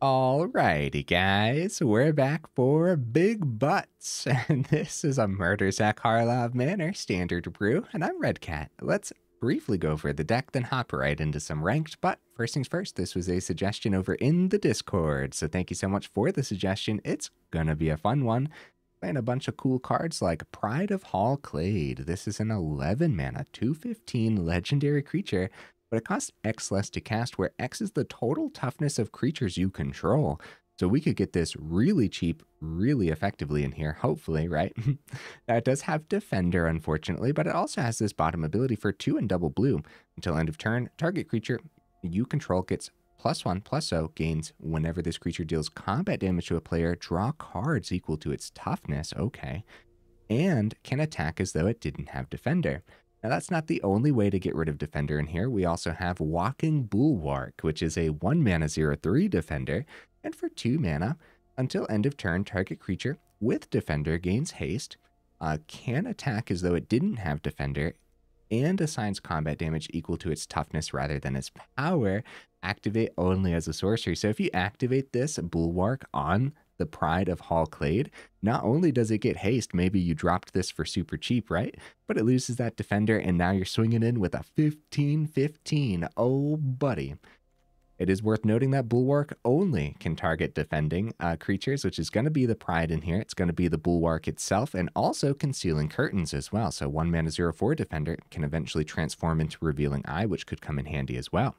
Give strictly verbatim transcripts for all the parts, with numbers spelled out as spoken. Alrighty guys, we're back for Big Butts, and this is a Murdersack Harlov Manor standard brew, and I'm Red Cat. Let's briefly go over the deck, then hop right into some ranked, but first things first, this was a suggestion over in the Discord, so thank you so much for the suggestion. It's gonna be a fun one. Playing a bunch of cool cards like Pride of Hull Clade. This is an eleven mana, two fifteen legendary creature. But it costs X less to cast, where X is the total toughness of creatures you control. So we could get this really cheap, really effectively in here, hopefully, right? Now it does have Defender, unfortunately, but it also has this bottom ability for two and double blue. Until end of turn, target creature you control gets plus one, plus O, gains whenever this creature deals combat damage to a player, draw cards equal to its toughness, okay, and can attack as though it didn't have Defender. Now that's not the only way to get rid of Defender in here. We also have Walking Bulwark, which is a one mana zero three Defender, and for two mana, until end of turn, target creature with Defender gains haste, uh, can attack as though it didn't have Defender, and assigns combat damage equal to its toughness rather than its power. Activate only as a sorcery. So if you activate this Bulwark on the Pride of Hull Clade, not only does it get haste, maybe you dropped this for super cheap, right? But it loses that Defender, and now you're swinging in with a fifteen fifteen. Oh, buddy. It is worth noting that Bulwark only can target defending uh, creatures, which is going to be the Pride in here. It's going to be the Bulwark itself, and also Concealing Curtains as well. So one mana zero four Defender can eventually transform into Revealing Eye, which could come in handy as well.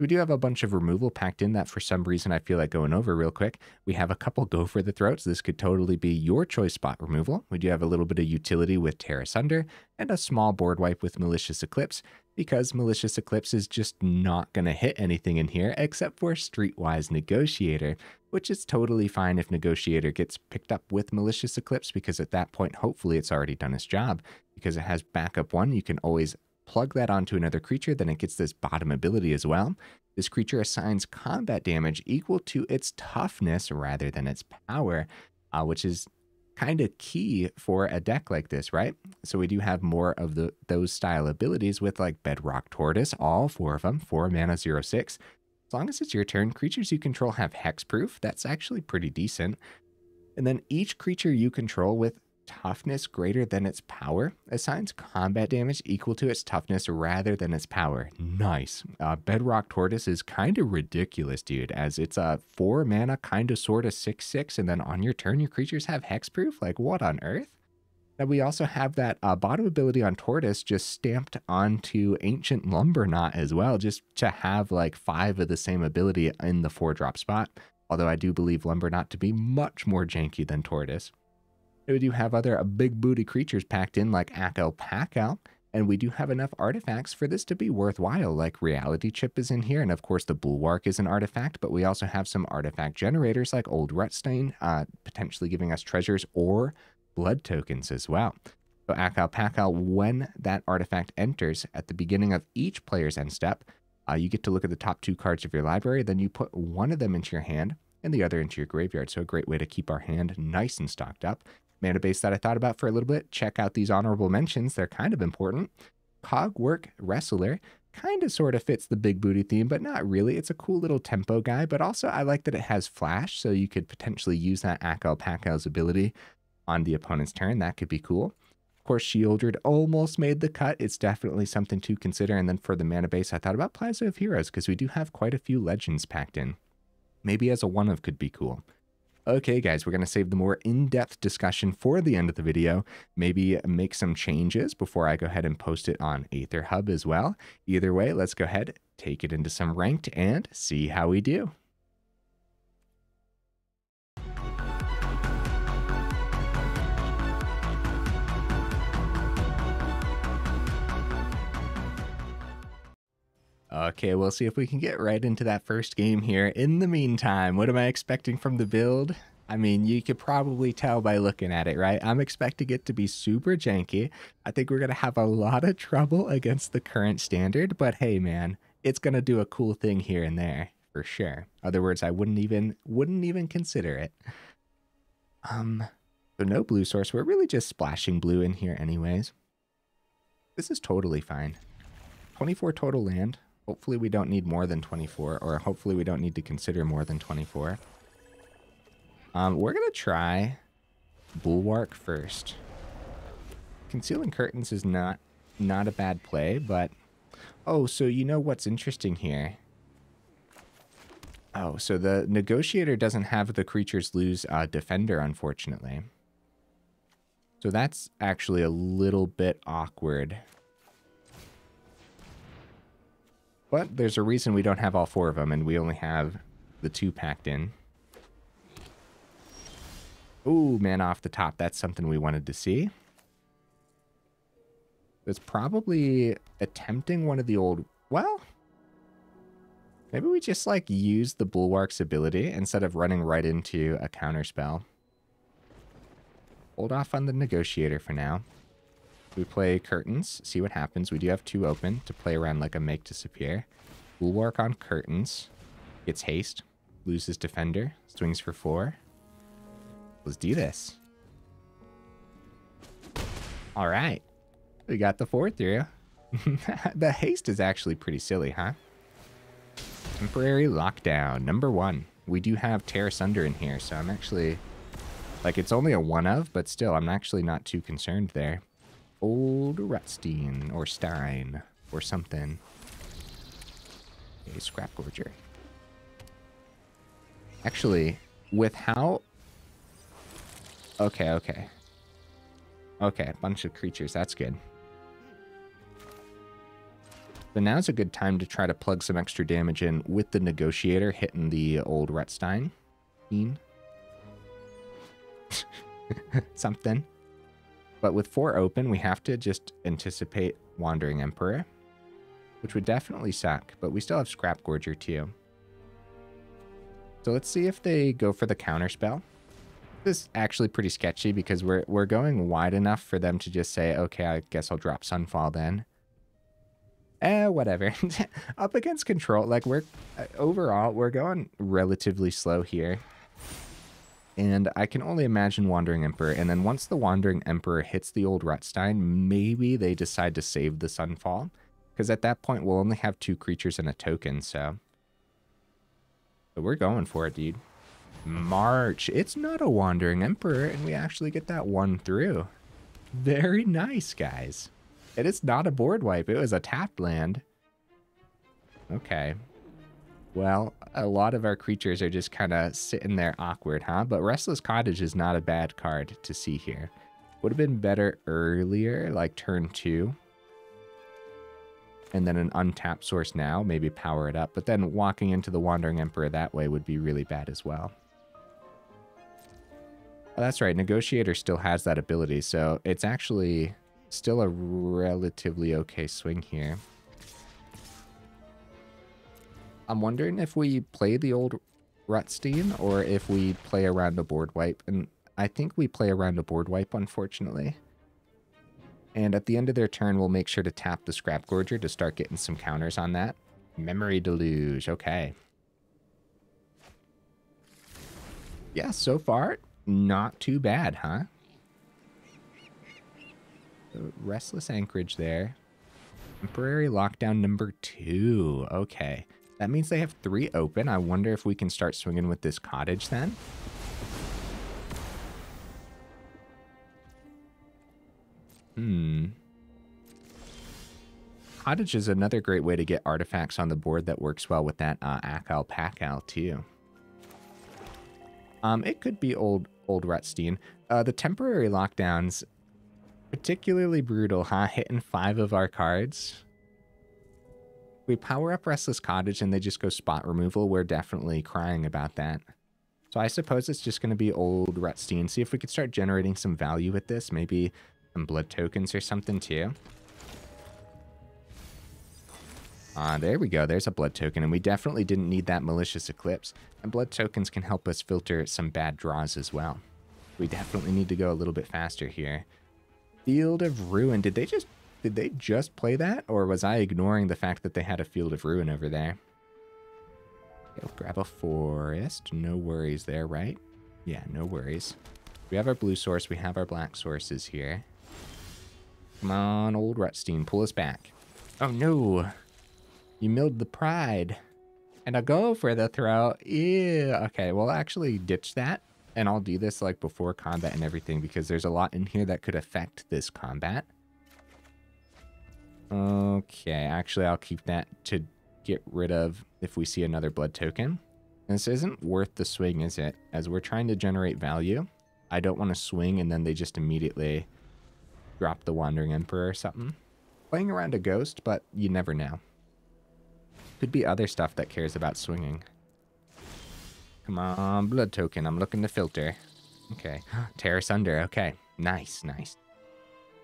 We do have a bunch of removal packed in that for some reason I feel like going over real quick. We have a couple Go for the Throats. So this could totally be your choice spot removal. We do have a little bit of utility with Tear Asunder and a small board wipe with Malicious Eclipse, because Malicious Eclipse is just not going to hit anything in here except for Streetwise Negotiator, which is totally fine if Negotiator gets picked up with Malicious Eclipse, because at that point, hopefully it's already done its job. Because it has backup one, you can always plug that onto another creature, then it gets this bottom ability as well. This creature assigns combat damage equal to its toughness rather than its power, uh, which is kind of key for a deck like this, right? So we do have more of the those style abilities with like Bedrock Tortoise, all four of them, four mana, zero six. As long as it's your turn, creatures you control have hexproof. That's actually pretty decent. And then each creature you control with toughness greater than its power assigns combat damage equal to its toughness rather than its power. Nice. Uh, Bedrock Tortoise is kind of ridiculous, dude, as it's a four mana kind of sort of six six, and then on your turn your creatures have hexproof. Like, what on earth? Now we also have that uh, bottom ability on Tortoise just stamped onto Ancient Lumbernaut as well, just to have like five of the same ability in the four drop spot, although I do believe Lumbernaut to be much more janky than Tortoise. We do have other big booty creatures packed in like Akal Pakal, and we do have enough artifacts for this to be worthwhile, like Reality Chip is in here, and of course the Bulwark is an artifact, but we also have some artifact generators like Old Rutstein, uh, potentially giving us treasures or blood tokens as well. So Akal Pakal, when that artifact enters at the beginning of each player's end step, uh, you get to look at the top two cards of your library, then you put one of them into your hand and the other into your graveyard, so a great way to keep our hand nice and stocked up. Mana base that I thought about for a little bit. Check out these honorable mentions. They're kind of important. Cogwork Wrestler kind of sort of fits the big booty theme, but not really. It's a cool little tempo guy, but also I like that it has flash, so you could potentially use that Akal Pakal's ability on the opponent's turn. That could be cool. Of course, Shieldred almost made the cut. It's definitely something to consider. And then for the mana base, I thought about Plaza of Heroes, because we do have quite a few legends packed in. Maybe as a one-of could be cool. Okay guys, we're going to save the more in-depth discussion for the end of the video, maybe make some changes before I go ahead and post it on Aetherhub as well. Either way, let's go ahead, take it into some ranked, and see how we do. Okay, we'll see if we can get right into that first game here. In the meantime, what am I expecting from the build? I mean, you could probably tell by looking at it, right? I'm expecting it to be super janky. I think we're going to have a lot of trouble against the current standard, but hey man, it's going to do a cool thing here and there for sure. Other words, I wouldn't even wouldn't even consider it. Um, so no blue source. We're really just splashing blue in here anyways. This is totally fine. twenty-four total land. Hopefully we don't need more than twenty-four, or hopefully we don't need to consider more than twenty-four. Um, we're going to try Bulwark first. Concealing Curtains is not, not a bad play, but... Oh, so you know what's interesting here? Oh, so the Negotiator doesn't have the creatures lose uh, Defender, unfortunately. So that's actually a little bit awkward. But there's a reason we don't have all four of them, and we only have the two packed in. Ooh, man, off the top. That's something we wanted to see. It's probably attempting one of the old... Well, maybe we just, like, use the Bulwark's ability instead of running right into a counterspell. Hold off on the Negotiator for now. We play Curtains, see what happens. We do have two open to play around like a Make Disappear. Bulwark on Curtains. Gets Haste. Loses Defender. Swings for four. Let's do this. All right. We got the four through. The Haste is actually pretty silly, huh? Temporary Lockdown, number one. We do have Tear Asunder in here, so I'm actually... Like, it's only a one of, but still, I'm actually not too concerned there. Old Rutstein, or Stein, or something. Okay, Scrap Gorger. Actually, with how... Okay, okay. Okay, a bunch of creatures, that's good. So now's a good time to try to plug some extra damage in with the Negotiator hitting the Old Rutstein. Something. But with four open, we have to just anticipate Wandering Emperor, which would definitely suck, but we still have Scrap Gorger too. So let's see if they go for the counterspell. This is actually pretty sketchy because we're, we're going wide enough for them to just say, okay, I guess I'll drop Sunfall then. Eh, whatever. Up against Control, like we're, uh, overall, we're going relatively slow here. And I can only imagine Wandering Emperor. And then once the Wandering Emperor hits the Old Rutstein, maybe they decide to save the Sunfall. Because at that point, we'll only have two creatures and a token, so. But we're going for it, dude. March. It's not a Wandering Emperor, and we actually get that one through. Very nice, guys. And it's not a board wipe. It was a tapped land. Okay. Well, a lot of our creatures are just kind of sitting there awkward, huh? But Restless Cottage is not a bad card to see here. Would have been better earlier, like turn two. And then an untapped source now, maybe power it up. But then walking into the Wandering Emperor that way would be really bad as well. Oh, that's right. Negotiator still has that ability, so it's actually still a relatively okay swing here. I'm wondering if we play the Old Rutstein or if we play around a board wipe. And I think we play around a board wipe, unfortunately. And at the end of their turn, we'll make sure to tap the Scrap Gorger to start getting some counters on that. Memory Deluge, okay. Yeah, so far, not too bad, huh? Restless Anchorage there. Temporary Lockdown number two, okay. That means they have three open. I wonder if we can start swinging with this cottage then. Hmm. Cottage is another great way to get artifacts on the board that works well with that uh, Akal Pakal too. Um, it could be old old Rutstein. Uh, the temporary lockdowns, particularly brutal, huh? Hitting five of our cards. We power up Restless Cottage and they just go spot removal. We're definitely crying about that. So I suppose it's just going to be Old Rutstein. See if we could start generating some value with this. Maybe some blood tokens or something too. Ah, uh, there we go. There's a blood token. And we definitely didn't need that Malicious Eclipse. And blood tokens can help us filter some bad draws as well. We definitely need to go a little bit faster here. Field of Ruin. Did they just... Did they just play that, or was I ignoring the fact that they had a Field of Ruin over there? Okay, we'll grab a forest. No worries there, right? Yeah, no worries. We have our blue source. We have our black sources here. Come on, Old Rutstein. Pull us back. Oh, no. You milled the pride. And a go for the throat. Ew. Okay, we'll actually ditch that. And I'll do this like before combat and everything because there's a lot in here that could affect this combat. Okay, actually I'll keep that to get rid of if we see another blood token. This isn't worth the swing, is it? As we're trying to generate value, I don't want to swing and then they just immediately drop the Wandering Emperor or something. Playing around a ghost, but you never know. Could be other stuff that cares about swinging. Come on, blood token. I'm looking to filter. Okay. Tear Asunder. Okay. Nice, nice.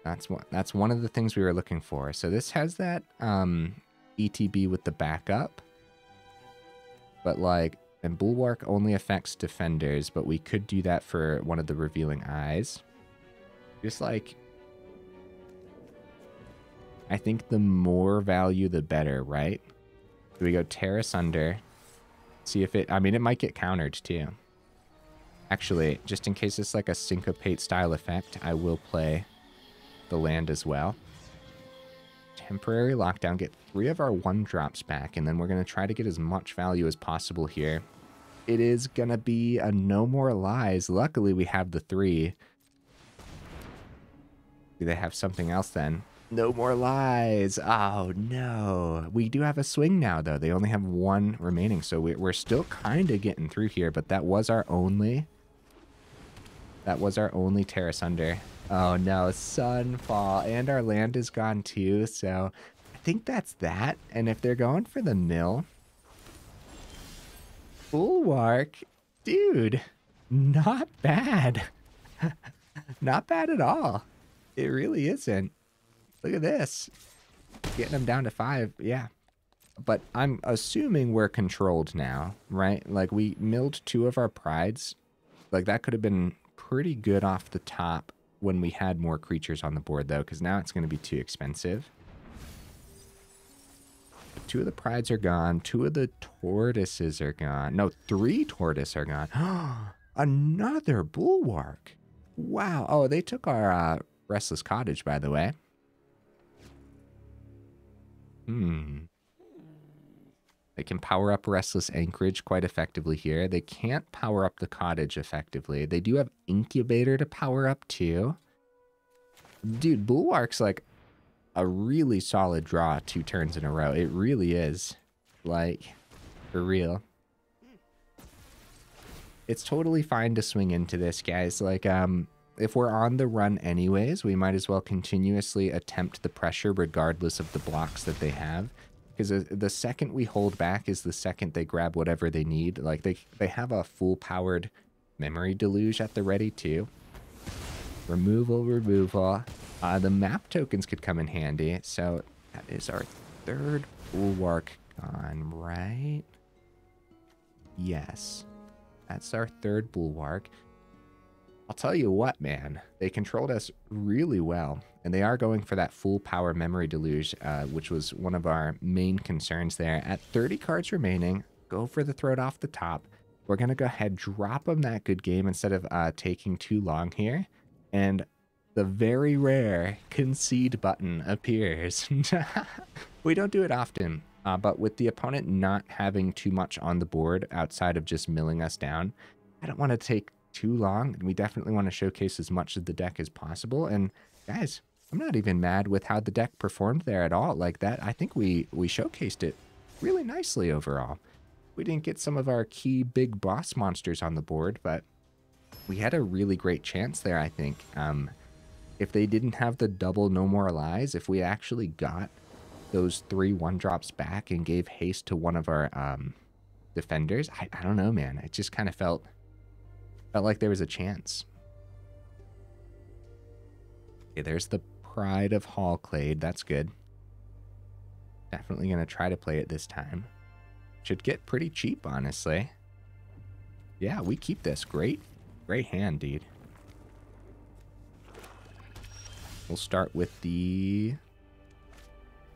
That's one, that's one of the things we were looking for. So this has that um, E T B with the backup. But like, and Bulwark only affects defenders, but we could do that for one of the Revealing Eyes. Just like, I think the more value, the better, right? So we go Tear Asunder. See if it, I mean, it might get countered too. Actually, just in case it's like a syncopate style effect, I will play the land as well. Temporary Lockdown, get three of our one drops back, and then we're going to try to get as much value as possible here. It is going to be a no more lies. Luckily, we have the three. Do they have something else then? No more lies. Oh, no. We do have a swing now, though. They only have one remaining, so we're still kind of getting through here, but that was our only... That was our only Tear Asunder. Oh, no. Sunfall. And our land is gone, too, so I think that's that. And if they're going for the mill... Bulwark. Dude. Not bad. Not bad at all. It really isn't. Look at this. Getting them down to five. Yeah. But I'm assuming we're controlled now, right? Like, we milled two of our prides. Like, that could have been pretty good off the top when we had more creatures on the board, though, because now it's going to be too expensive. Two of the prides are gone. Two of the tortoises are gone. No, three tortoises are gone. Another bulwark. Wow. Oh, they took our uh, Restless Cottage, by the way. Hmm. They can power up Restless Anchorage quite effectively here. They can't power up the cottage effectively. They do have Incubator to power up too. Dude, Bulwark's like a really solid draw two turns in a row. It really is. Like, for real. It's totally fine to swing into this, guys. Like, um... if we're on the run anyways, we might as well continuously attempt the pressure regardless of the blocks that they have. Because the second we hold back is the second they grab whatever they need. Like, they, they have a full-powered Memory Deluge at the ready, too. Removal, removal. Uh, the map tokens could come in handy. So that is our third bulwark gone, right? Yes. That's our third bulwark. I'll tell you what, man, they controlled us really well, and they are going for that full power Memory Deluge, uh, which was one of our main concerns there. At thirty cards remaining, go for the throat off the top. We're going to go ahead, drop them that good game instead of uh, taking too long here, and the very rare concede button appears. We don't do it often, uh, but with the opponent not having too much on the board outside of just milling us down, I don't want to take too long, and we definitely want to showcase as much of the deck as possible. And guys, I'm not even mad with how the deck performed there at all. Like that, I think we we showcased it really nicely overall. We didn't get some of our key big boss monsters on the board, but we had a really great chance there, I think. Um if they didn't have the double no more lies, if we actually got those three one drops back and gave haste to one of our um defenders, I, I don't know, man, it just kind of felt Felt like there was a chance. Okay, there's the Pride of Hull Clade. That's good. Definitely going to try to play it this time. Should get pretty cheap, honestly. Yeah, we keep this. Great. Great hand, dude. We'll start with the...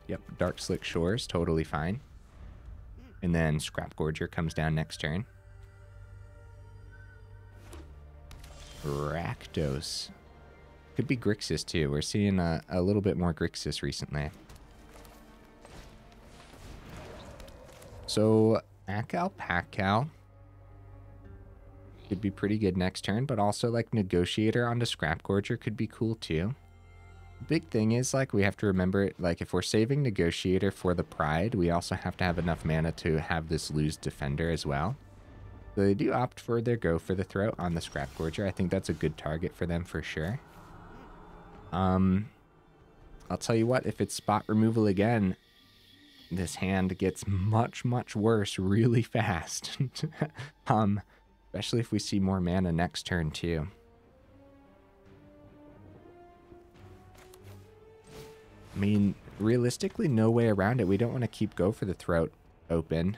Yep, Dark Slick Shores. Totally fine. And then Scrap Gorger comes down next turn. Rakdos. Could be Grixis too. We're seeing a, a little bit more Grixis recently. So Akal Pakal could be pretty good next turn, but also like Negotiator onto Scrap Gorger could be cool too. The big thing is like we have to remember, like if we're saving Negotiator for the Pride, we also have to have enough mana to have this lose Defender as well. So they do opt for their Go for the Throat on the Scrap Gorger. I think that's a good target for them for sure. Um, I'll tell you what, if it's spot removal again, this hand gets much, much worse really fast. um, especially if we see more mana next turn too. I mean, realistically, no way around it. We don't want to keep Go for the Throat open.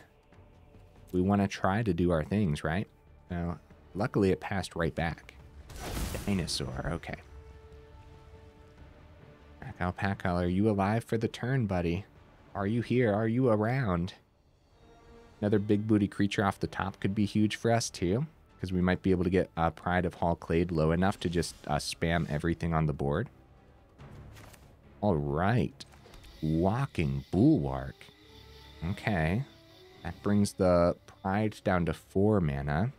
We want to try to do our things, right? Now, luckily it passed right back. Dinosaur, okay. Akal Pakal, are you alive for the turn, buddy? Are you here? Are you around? Another big booty creature off the top could be huge for us too, because we might be able to get uh, Pride of Hull Clade low enough to just uh, spam everything on the board. All right. Walking Bulwark. Okay. That brings the Pride down to four mana.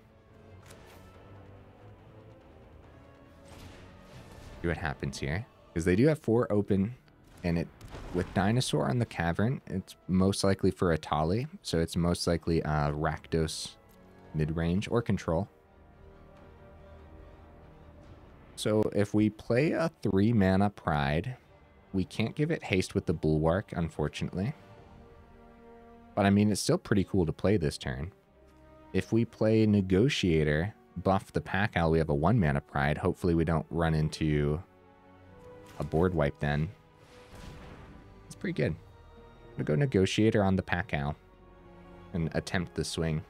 See what happens here. Because they do have four open, and it with Dinosaur on the Cavern, it's most likely for a Tali, so it's most likely uh, Rakdos mid-range or control. So if we play a three mana Pride, we can't give it haste with the Bulwark, unfortunately. But I mean, it's still pretty cool to play this turn. If we play Negotiator, buff the Pakal, we have a one mana Pride. Hopefully we don't run into a board wipe then. It's pretty good. I'm gonna go Negotiator on the Pakal and attempt the swing.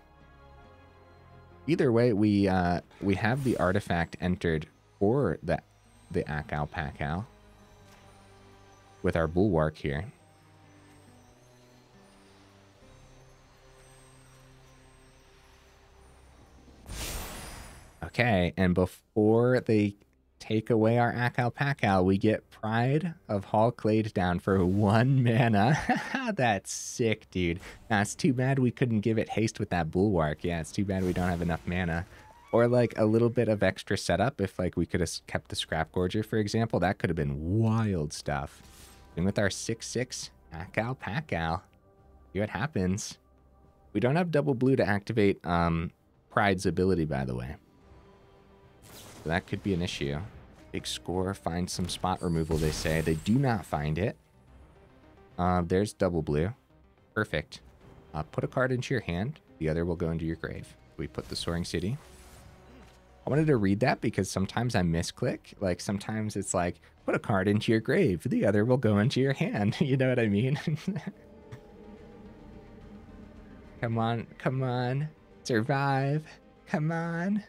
Either way, we uh, we have the artifact entered for the, the Akal Pakal with our Bulwark here. Okay, and before they take away our Akal Pakal, we get Pride of Hull Clade down for one mana. That's sick, dude. Nah, it's too bad we couldn't give it haste with that Bulwark. Yeah, it's too bad we don't have enough mana. Or like a little bit of extra setup if like we could have kept the Scrap Gorger, for example. That could have been wild stuff. And with our six six Akal Pakal, see what happens. We don't have double blue to activate um, Pride's ability, by the way. So that could be an issue. Big score, find some spot removal, they say. They do not find it. Uh, there's double blue. Perfect. Uh, put a card into your hand. The other will go into your grave. We put the Soaring City. I wanted to read that because sometimes I misclick. Like sometimes it's like, put a card into your grave. The other will go into your hand. You know what I mean? Come on. Come on. Survive. Come on.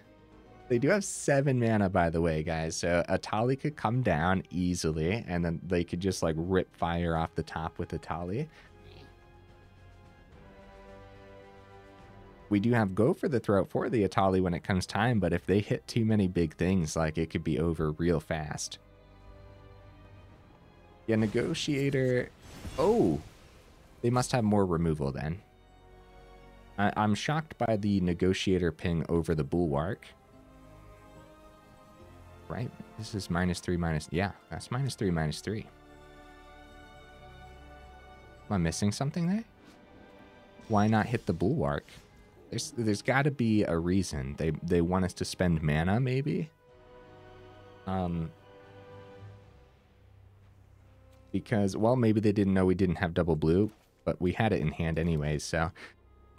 They do have seven mana, by the way, guys. So a Tali could come down easily, and then they could just like rip fire off the top with a Tali. We do have Go for the Throat for the Atali when it comes time, but if they hit too many big things, like it could be over real fast. Yeah, Negotiator. Oh, they must have more removal then. I I'm shocked by the Negotiator ping over the Bulwark. Right? This is minus three, minus... Yeah, that's minus three, minus three. Am I missing something there? Why not hit the Bulwark? There's there's got to be a reason. They they want us to spend mana, maybe. Um. Because well, maybe they didn't know we didn't have double blue, but we had it in hand anyways. So,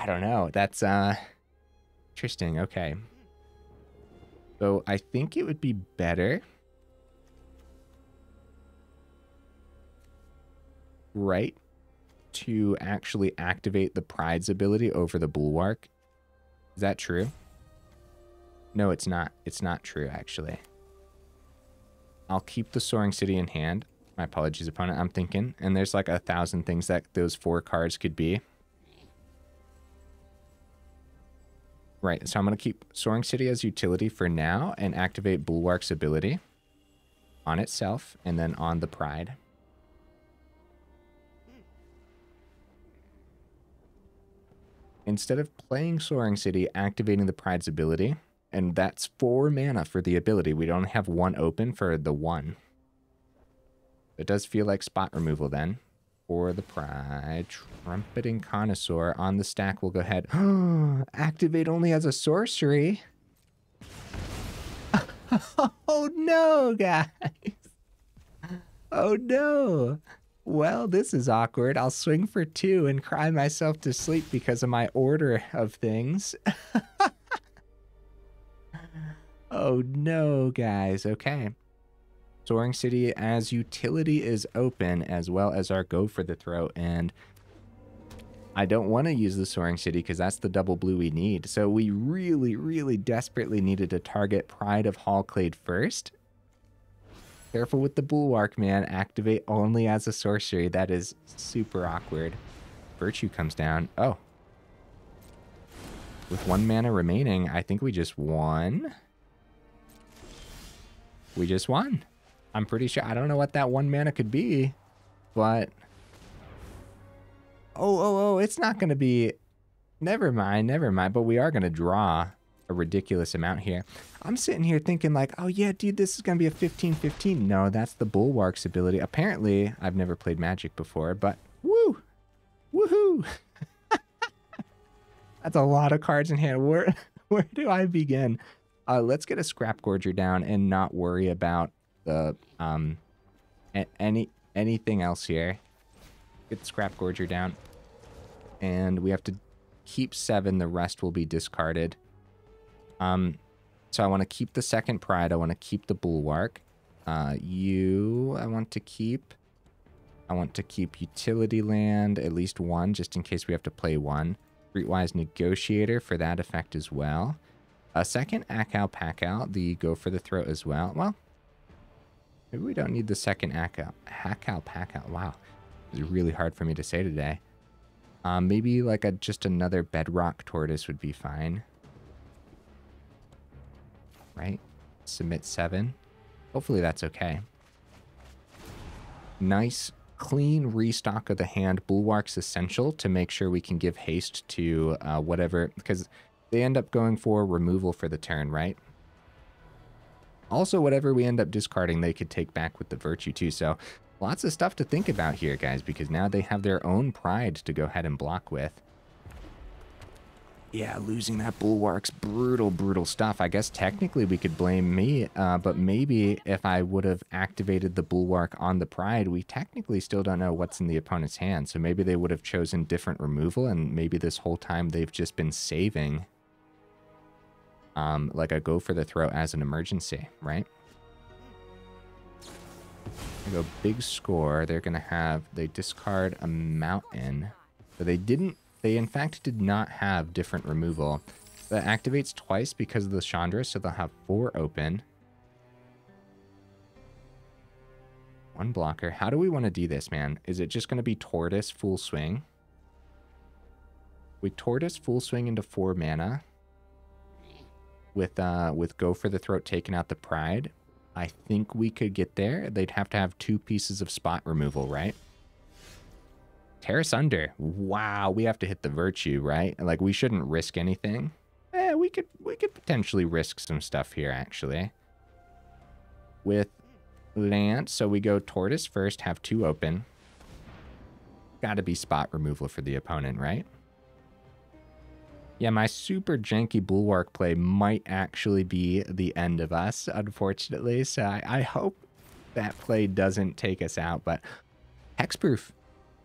I don't know. That's uh, interesting. Okay. So I think it would be better. Right. To actually activate the Pride's ability over the Bulwark. Is that true? No, it's not. It's not true, actually. I'll keep the Soaring City in hand. My apologies, opponent. I'm thinking. And there's like a thousand things that those four cards could be. Right, so I'm going to keep Soaring City as utility for now and activate Bulwark's ability on itself and then on the Pride. Instead of playing Soaring City, activating the Pride's ability, and that's four mana for the ability. We don't have one open for the one. It does feel like spot removal then for the Pride. Trumpeting Connoisseur on the stack. We'll go ahead. Activate only as a sorcery. Oh no, guys. Oh no. Well, this is awkward. I'll swing for two and cry myself to sleep because of my order of things. Oh no, guys. Okay. Soaring City as utility is open, as well as our Go for the Throat. And I don't want to use the Soaring City because that's the double blue we need. So we really, really desperately needed to target Pride of Hull Clade first. Careful with the Bulwark, man. Activate only as a sorcery. That is super awkward. Virtue comes down. Oh. With one mana remaining, I think we just won. We just won. I'm pretty sure. I don't know what that one mana could be, but... Oh, oh, oh, it's not going to be... Never mind, never mind. But we are going to draw a ridiculous amount here. I'm sitting here thinking like, oh yeah, dude, this is going to be a fifteen fifteen. No, that's the Bulwark's ability. Apparently, I've never played Magic before, but woo! Woohoo! That's a lot of cards in hand. Where, where do I begin? Uh, let's get a Scrap Gorger down and not worry about the um any anything else here. Get the Scrap Gorger down, and we have to keep seven. The rest will be discarded. Um, so I want to keep the second Pride. I want to keep the Bulwark. Uh, you, I want to keep. I want to keep utility land, at least one, just in case we have to play one. Streetwise Negotiator for that effect as well. A second Akal Pakal, the Go for the Throat as well. Well, maybe we don't need the second Akal Hakal Pakal. Wow, it's really hard for me to say today. Um, maybe like a just another Bedrock Tortoise would be fine. Right? Submit seven. Hopefully that's okay. Nice, clean restock of the hand. Bulwark's essential to make sure we can give haste to uh, whatever, because they end up going for removal for the turn, right? Also, whatever we end up discarding, they could take back with the Virtue too. So lots of stuff to think about here, guys, because now they have their own Pride to go ahead and block with. Yeah, losing that Bulwark's brutal, brutal stuff. I guess technically we could blame me, uh, but maybe if I would have activated the Bulwark on the Pride, we technically still don't know what's in the opponent's hand. So maybe they would have chosen different removal, and maybe this whole time they've just been saving um, like a Go for the Throat as an emergency, right? They go big score. They're going to have, they discard a mountain, but they didn't. They, in fact, did not have different removal. That activates twice because of the Chandra, so they'll have four open. One blocker. How do we want to do this, man? Is it just going to be Tortoise full swing? We Tortoise full swing into four mana. With, uh, with Go for the Throat taking out the Pride, I think we could get there. They'd have to have two pieces of spot removal, right? Tear Asunder. Wow, we have to hit the Virtue, right? Like, we shouldn't risk anything. Eh, we could we could potentially risk some stuff here, actually. With land, so we go Tortoise first, have two open. Gotta be spot removal for the opponent, right? Yeah, my super janky Bulwark play might actually be the end of us, unfortunately. So I, I hope that play doesn't take us out, but hexproof.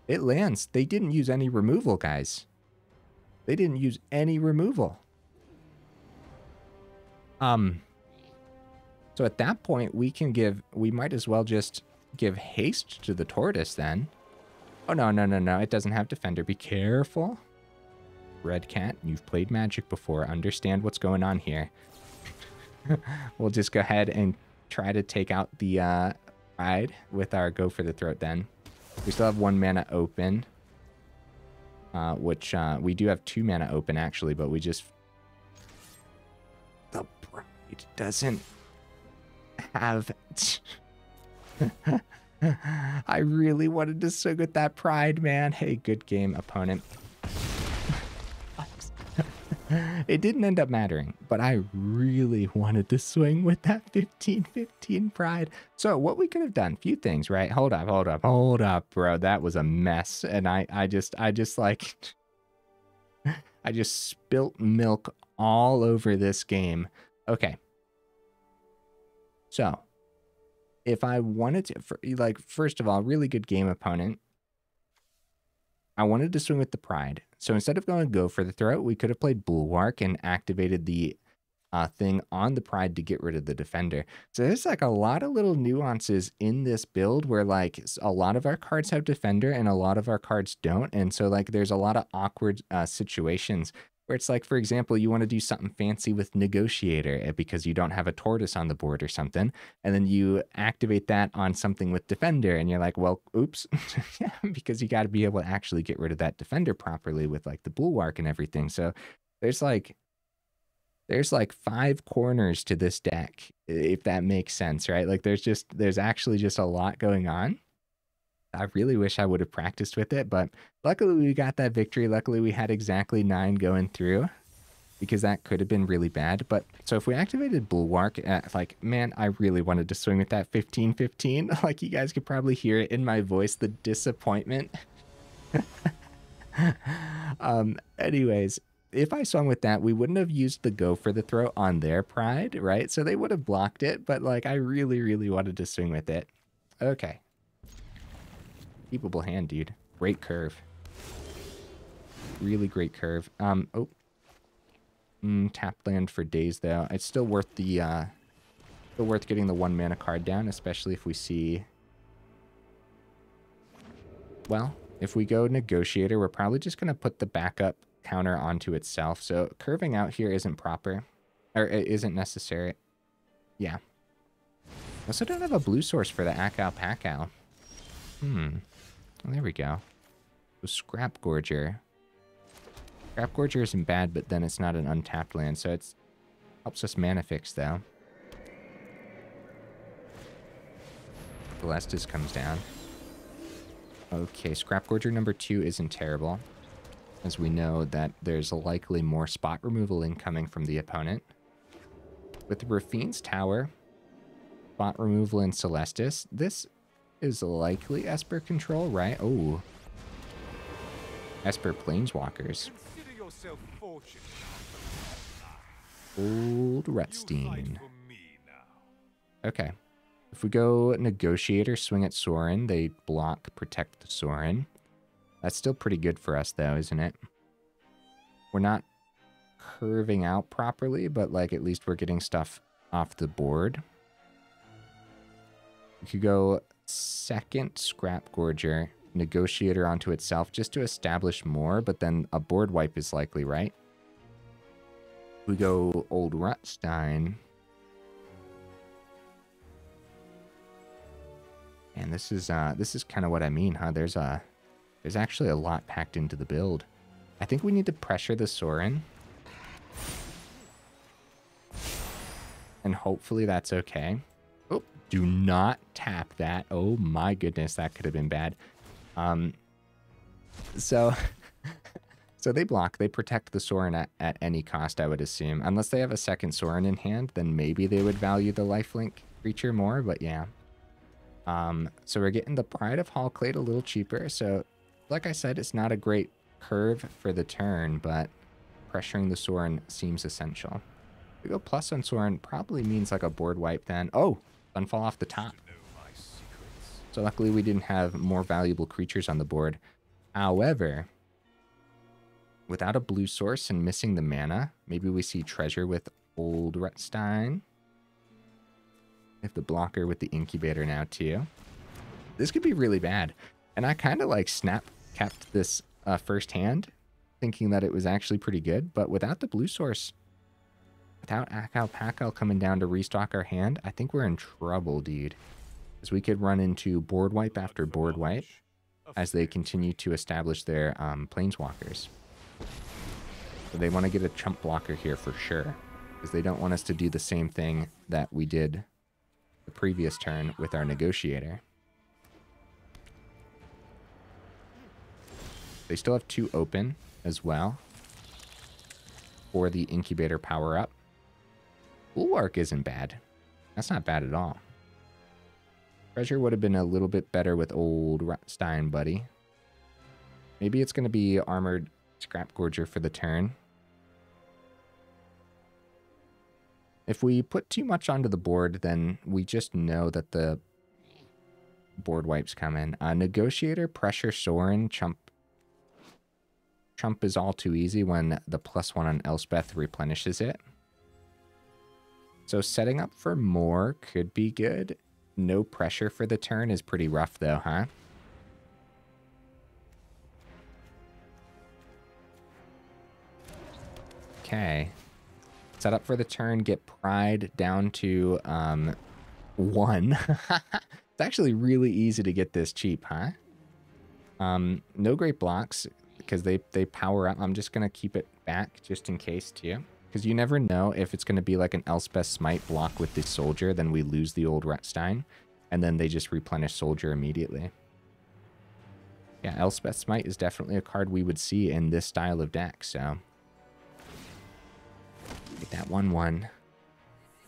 It lands. They didn't use any removal, guys. They didn't use any removal. Um. So at that point, we can give... We might as well just give haste to the Tortoise then. Oh, no, no, no, no. It doesn't have Defender. Be careful. Red Cat, you've played Magic before. Understand what's going on here. We'll just go ahead and try to take out the uh, Pride with our Go for the Throat then. We still have one mana open, uh, which uh, we do have two mana open, actually, but we just... The Pride doesn't have... I really wanted to swing with that Pride, man. Hey, good game, opponent. I'm It didn't end up mattering, but I really wanted to swing with that fifteen fifteen pride. So what we could have done, few things, right? Hold up, hold up, hold up, bro. That was a mess. And I, I just, I just like, I just spilt milk all over this game. Okay. So if I wanted to, for, like, first of all, really good game opponent. I wanted to swing with the pride. So instead of going Go for the Throat, we could have played Bulwark and activated the uh, thing on the pride to get rid of the defender. So there's like a lot of little nuances in this build where like a lot of our cards have defender and a lot of our cards don't. And so like there's a lot of awkward uh, situations where it's like, for example, you want to do something fancy with Negotiator because you don't have a tortoise on the board or something. And then you activate that on something with defender and you're like, well, oops, because you got to be able to actually get rid of that defender properly with like the Bulwark and everything. So there's like, there's like five corners to this deck, if that makes sense, right? Like there's just, there's actually just a lot going on. I really wish I would have practiced with it, but luckily we got that victory. Luckily we had exactly nine going through because that could have been really bad. But so if we activated Bulwark, like, man, I really wanted to swing with that fifteen fifteen. Like you guys could probably hear it in my voice, the disappointment. um, anyways, if I swung with that, we wouldn't have used the Go for the Throw on their pride, right? So they would have blocked it, but like I really, really wanted to swing with it. Okay. Keepable hand, dude. Great curve. Really great curve. Um, oh. Mm, tap land for days, though. It's still worth the, uh, still worth getting the one mana card down, especially if we see... Well, if we go Negotiator, we're probably just going to put the backup counter onto itself. So curving out here isn't proper, or it isn't necessary. Yeah. I also don't have a blue source for the Akal Pakal. Hmm. Well, there we go. So Scrap Gorger. Scrap Gorger isn't bad, but then it's not an untapped land, so it helps us mana fix, though. Celestis comes down. Okay, Scrap Gorger number two isn't terrible, as we know that there's likely more spot removal incoming from the opponent. With the Rafine's Tower, spot removal in Celestis, this... is likely Esper control, right? Oh. Esper Planeswalkers. Old Rutstein. Okay. If we go Negotiator, swing at Sorin, they block, protect the Sorin. That's still pretty good for us, though, isn't it? We're not curving out properly, but like at least we're getting stuff off the board. We could go... second Scrap Gorger, Negotiator onto itself just to establish more, but then a board wipe is likely, right? We go Old Rutstein. And this is uh this is kind of what I mean, huh? There's a there's actually a lot packed into the build. I think we need to pressure the Sorin. And hopefully that's okay. Oh, do not tap that. Oh my goodness, that could have been bad. Um, so, so they block, they protect the Sorin at, at any cost, I would assume. Unless they have a second Sorin in hand, then maybe they would value the lifelink creature more, but yeah. Um, so we're getting the Pride of Hull Clade a little cheaper. So like I said, it's not a great curve for the turn, but pressuring the Sorin seems essential. We go plus on Sorin probably means like a board wipe then. Oh! Sunfall off the top. So luckily we didn't have more valuable creatures on the board. However, without a blue source and missing the mana, maybe we see treasure with Old Rutstein. If the blocker with the Incubator now too. This could be really bad. And I kind of like snap capped this uh, first hand, thinking that it was actually pretty good. But without the blue source, without Akal Pakal coming down to restock our hand, I think we're in trouble, dude. Because we could run into board wipe after board wipe as they continue to establish their um, Planeswalkers. So they want to get a chump blocker here for sure. Because they don't want us to do the same thing that we did the previous turn with our Negotiator. They still have two open as well. for the Incubator power-up. Bulwark isn't bad. That's not bad at all. Treasure would have been a little bit better with Old Rutstein, buddy. Maybe it's going to be Armored Scrap Gorger for the turn. If we put too much onto the board, then we just know that the board wipes come in. Uh, Negotiator, Pressure, Sorin, Chump. Chump is all too easy when the plus one on Elspeth replenishes it. So setting up for more could be good. No pressure for the turn is pretty rough though, huh? Okay. Set up for the turn, get Pride down to um, one. It's actually really easy to get this cheap, huh? Um, no great blocks because they, they power up. I'm just going to keep it back just in case too. Because you never know if it's going to be like an Elspeth Smite block with the Soldier, then we lose the Old Rutstein, and then they just replenish Soldier immediately. Yeah, Elspeth Smite is definitely a card we would see in this style of deck, so... Get that one one.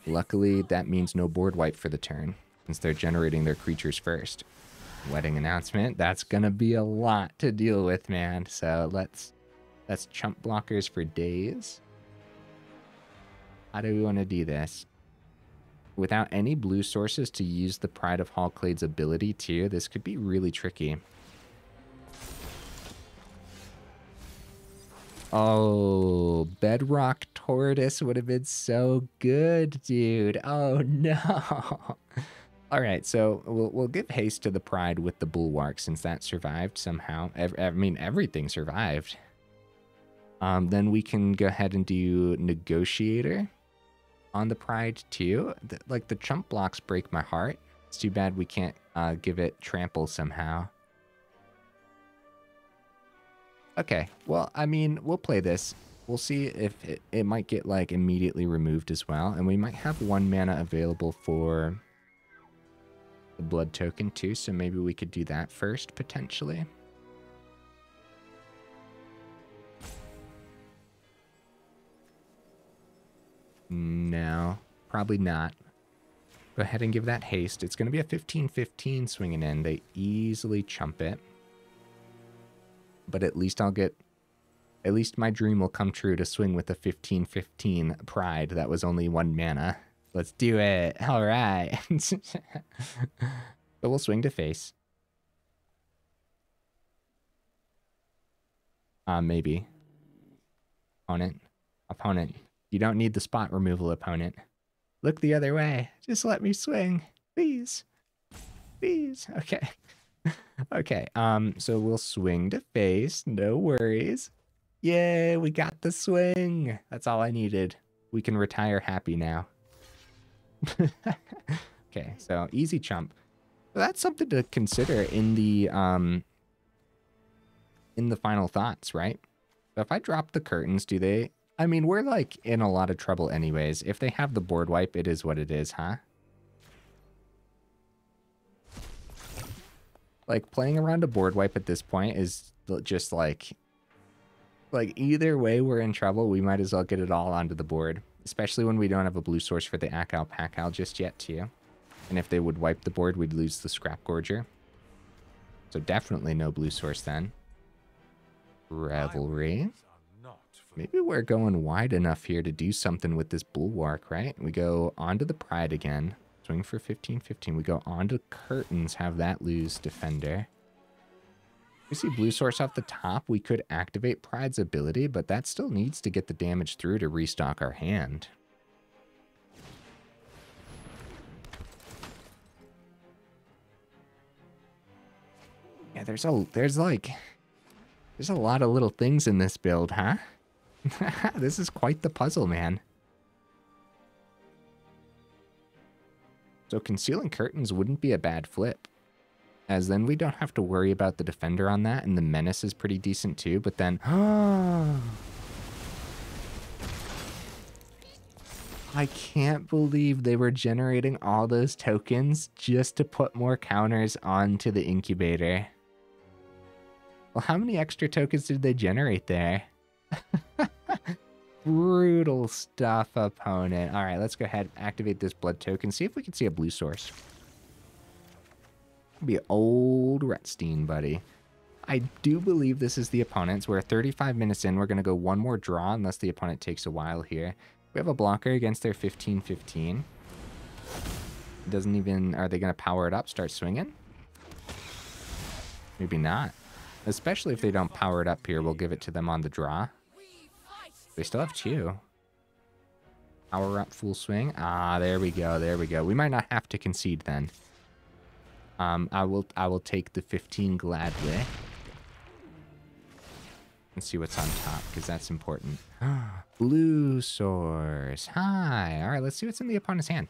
Luckily, that means no board wipe for the turn, since they're generating their creatures first. Wedding Announcement, that's gonna be a lot to deal with, man. So let's let's chump blockers for days. How do we want to do this? Without any blue sources to use the Pride of Hull Clade's ability too, this could be really tricky. Oh, Bedrock Tortoise would have been so good, dude. Oh no. All right, so we'll, we'll give haste to the Pride with the Bulwark since that survived somehow. Every, I mean, everything survived. Um, then we can go ahead and do Negotiator on the Pride too. The, like the chump blocks break my heart. It's too bad we can't uh, give it Trample somehow. Okay, well, I mean, we'll play this. We'll see if it, it might get like immediately removed as well. And we might have one mana available for the blood token too, so maybe we could do that first, potentially. No, probably not. Go ahead and give that haste. It's going to be a fifteen fifteen swinging in. They easily chump it. But at least I'll get... At least my dream will come true to swing with a fifteen fifteen Pride. That was only one mana. Let's do it. All right. But we'll swing to face. Uh, maybe. Opponent. Opponent. You don't need the spot removal, opponent. Look the other way. Just let me swing. Please. Please. Okay. Okay. Um, so we'll swing to face. No worries. Yay, we got the swing. That's all I needed. We can retire happy now. Okay, so easy chump. Well, that's something to consider in the um in the final thoughts, right? So if I drop the curtains, do they... I mean, we're, like, in a lot of trouble anyways. If they have the board wipe, it is what it is, huh? Like, playing around a board wipe at this point is just, like... Like, either way we're in trouble, we might as well get it all onto the board. Especially when we don't have a blue source for the Akal Pakal just yet, too. And if they would wipe the board, we'd lose the Scrap Gorger. So definitely no blue source then. Revelry. Maybe we're going wide enough here to do something with this Bulwark, right? We go onto the Pride again. Swing for fifteen fifteen. We go onto Curtains, have that lose Defender. We see blue source off the top. We could activate Pride's ability, but that still needs to get the damage through to restock our hand. Yeah, there's a there's like there's a lot of little things in this build, huh? This is quite the puzzle, man. So Concealing Curtains wouldn't be a bad flip, as then we don't have to worry about the Defender on that, and the Menace is pretty decent too, but then... I can't believe they were generating all those tokens just to put more counters onto the Incubator. Well, how many extra tokens did they generate there? Brutal stuff, opponent. All right, let's go ahead and activate this blood token. See if we can see a blue source. It'll be Old Rutstein, buddy. I do believe this is the opponent's. We're thirty-five minutes in. We're going to go one more draw unless the opponent takes a while here. We have a blocker against their fifteen fifteen. Doesn't even... Are they going to power it up, start swinging? Maybe not. Especially if they don't power it up here. We'll give it to them on the draw. They still have two. Power up, full swing. Ah, there we go. There we go. We might not have to concede then. Um, I will, I will take the fifteen gladly. Let's see what's on top, because that's important. Blue source. Hi. All right, let's see what's in the opponent's hand.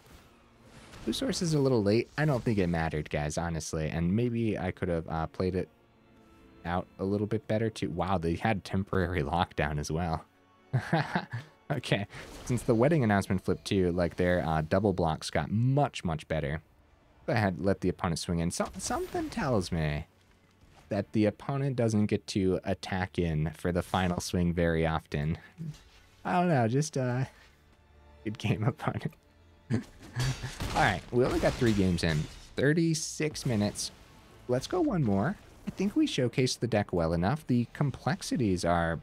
Blue source is a little late. I don't think it mattered, guys, honestly. And maybe I could have uh, played it out a little bit better, too. Wow, they had temporary lockdown as well. Okay. Since the wedding announcement flipped, too, like their uh, double blocks got much, much better. Go ahead, let the opponent swing in. So something tells me that the opponent doesn't get to attack in for the final swing very often. I don't know, just uh, good game, opponent. All right, we only got three games in, thirty-six minutes. Let's go one more. I think we showcased the deck well enough. The complexities are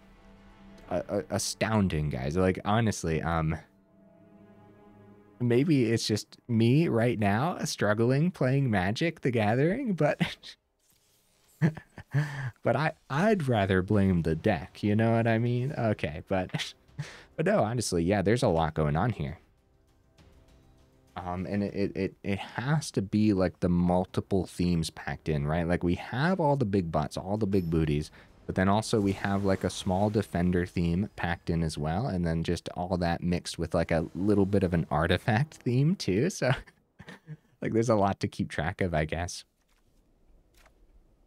uh, astounding, guys. Like, honestly, um, maybe it's just me right now struggling playing Magic the Gathering, but... but I, I'd rather blame the deck, you know what I mean? Okay, but but no, honestly, yeah, there's a lot going on here. Um, and it, it, it has to be like the multiple themes packed in, right? Like we have all the big butts, all the big booties, but then also we have like a small defender theme packed in as well, and then just all that mixed with like a little bit of an artifact theme too, so like there's a lot to keep track of, I guess.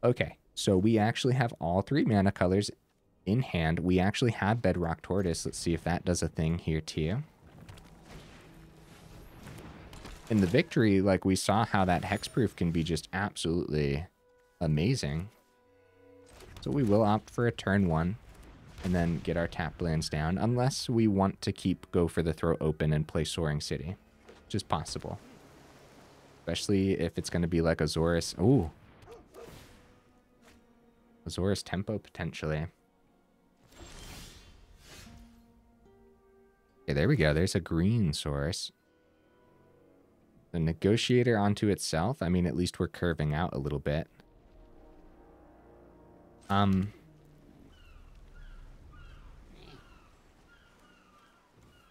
Okay, so we actually have all three mana colors in hand. We actually have Bedrock Tortoise. Let's see if that does a thing here too. In the victory, like we saw how that hexproof can be just absolutely amazing. So we will opt for a turn one and then get our tap lands down, unless we want to keep Go for the Throat open and play Soaring City, which is possible. Especially if it's going to be like Azorius. Ooh. Azorius tempo, potentially. Okay, there we go. There's a green source. The negotiator onto itself. I mean, at least we're curving out a little bit. Um.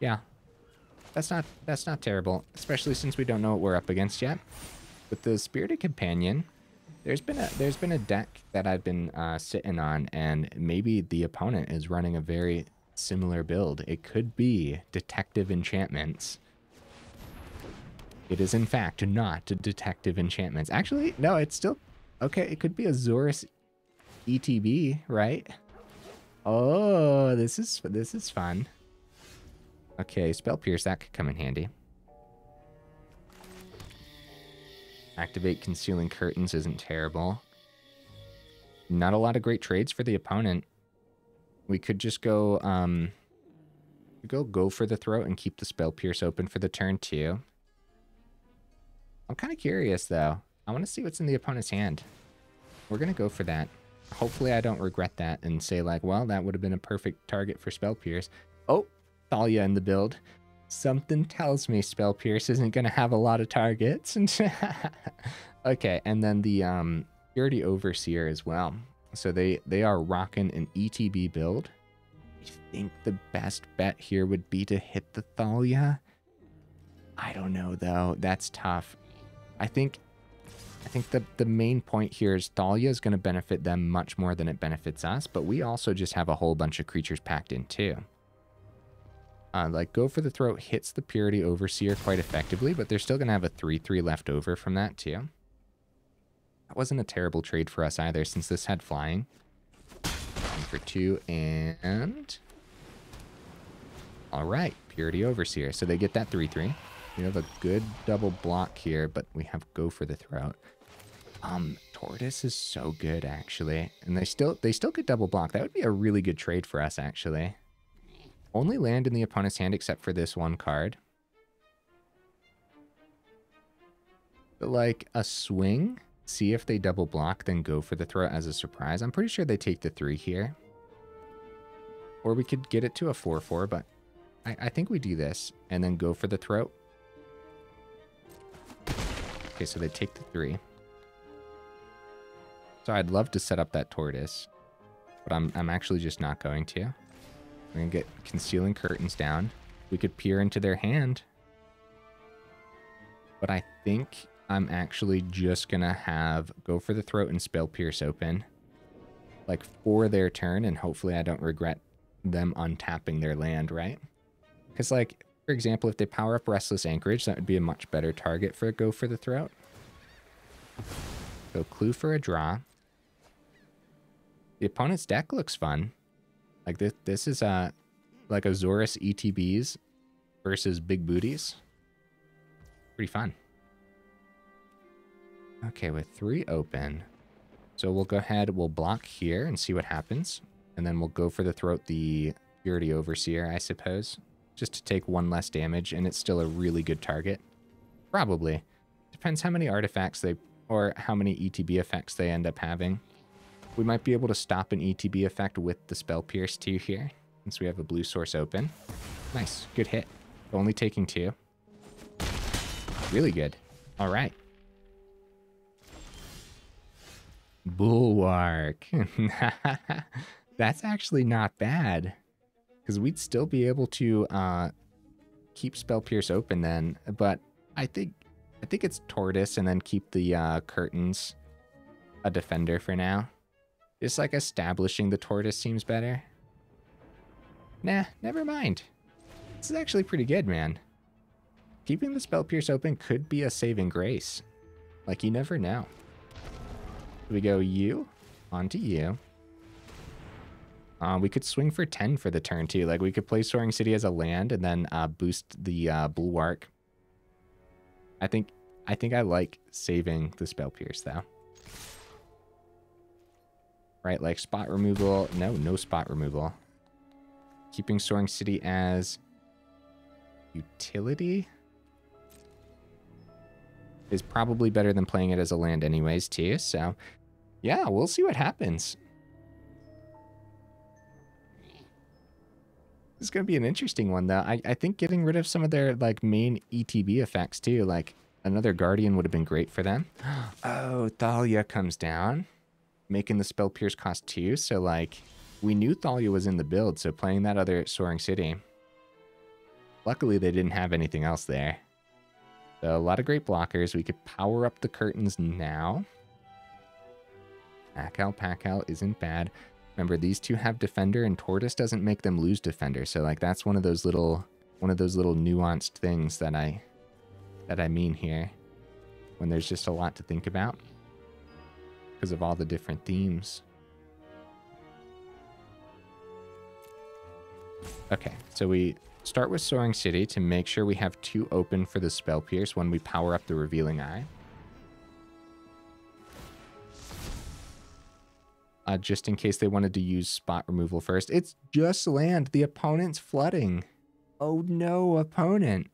Yeah. That's not, that's not terrible, especially since we don't know what we're up against yet. With the Spirited Companion... There's been a there's been a deck that I've been uh, sitting on, and maybe the opponent is running a very similar build. It could be Detective Enchantments. It is in fact not Detective Enchantments. Actually, no, it's still okay. It could be Azorius E T B, right? Oh, this is this is fun. Okay, Spell Pierce, that could come in handy. Activate Concealing Curtains isn't terrible. Not a lot of great trades for the opponent. We could just go, um, go go for the Throat and keep the Spell Pierce open for the turn too. I'm kind of curious though. I want to see what's in the opponent's hand. We're gonna go for that. Hopefully I don't regret that and say like, well, that would have been a perfect target for Spell Pierce. Oh, Thalia in the build. Something tells me Spell Pierce isn't going to have a lot of targets. Okay, and then the um, Purity Overseer as well. So they, they are rocking an E T B build. I think the best bet here would be to hit the Thalia. I don't know, though. That's tough. I think I think the, the main point here is Thalia is going to benefit them much more than it benefits us, but we also just have a whole bunch of creatures packed in, too. Uh, like, Go for the Throat hits the Purity Overseer quite effectively, but they're still going to have a three three left over from that, too. That wasn't a terrible trade for us either, since this had flying. One for two, and... All right, Purity Overseer. So they get that three three. We have a good double block here, but we have Go for the Throat. Um, Tortoise is so good, actually. And they still, they still could double block. That would be a really good trade for us, actually. Only land in the opponent's hand except for this one card. But like a swing, see if they double block, then go for the throw as a surprise. I'm pretty sure they take the three here. Or we could get it to a four four, but I, I think we do this and then go for the throat. Okay, so they take the three. So I'd love to set up that tortoise, but I'm, I'm actually just not going to. We're gonna get Concealing Curtains down. We could peer into their hand. But I think I'm actually just gonna have Go for the Throat and Spell Pierce open, like for their turn, and hopefully I don't regret them untapping their land, right? Because like, for example, if they power up Restless Anchorage, that would be a much better target for a Go for the Throat. So clue for a draw. The opponent's deck looks fun. Like this, this is uh, like Azorius E T Bs versus big booties. Pretty fun. Okay, with three open. So we'll go ahead, we'll block here and see what happens. And then we'll go for the throat, the Purity Overseer, I suppose, just to take one less damage, and it's still a really good target. Probably. Depends how many artifacts they, or how many E T B effects they end up having. We might be able to stop an E T B effect with the Spell Pierce too here, since we have a blue source open. Nice, good hit. Only taking two. Really good. All right. Bulwark. That's actually not bad, because we'd still be able to uh, keep Spell Pierce open then. But I think I think it's Tortoise, and then keep the uh, Curtains a defender for now. Just like establishing the tortoise seems better. Nah, never mind. This is actually pretty good, man. Keeping the Spell Pierce open could be a saving grace. Like, you never know. We go you, onto you. Uh, we could swing for ten for the turn too. Like, we could play Soaring City as a land and then uh, boost the uh, Bulwark. I think, I think I like saving the Spell Pierce though. Right, like spot removal. No, no spot removal. Keeping Soaring City as utility is probably better than playing it as a land anyways, too. So, yeah, we'll see what happens. This is going to be an interesting one, though. I, I think getting rid of some of their, like, main E T B effects, too. Like, another Guardian would have been great for them. Oh, Thalia comes down, making the Spell Pierce cost two, so like, we knew Thalia was in the build, so playing that other Soaring City. Luckily, they didn't have anything else there. So a lot of great blockers. We could power up the Curtains now. Akal Pakal isn't bad. Remember, these two have Defender, and Tortoise doesn't make them lose Defender, so like, that's one of those little, one of those little nuanced things that I, that I mean here, when there's just a lot to think about because of all the different themes. Okay, so we start with Soaring City to make sure we have two open for the Spell Pierce when we power up the Revealing Eye. Uh, just in case they wanted to use spot removal first. It's just land. The opponent's flooding. Oh no, opponent.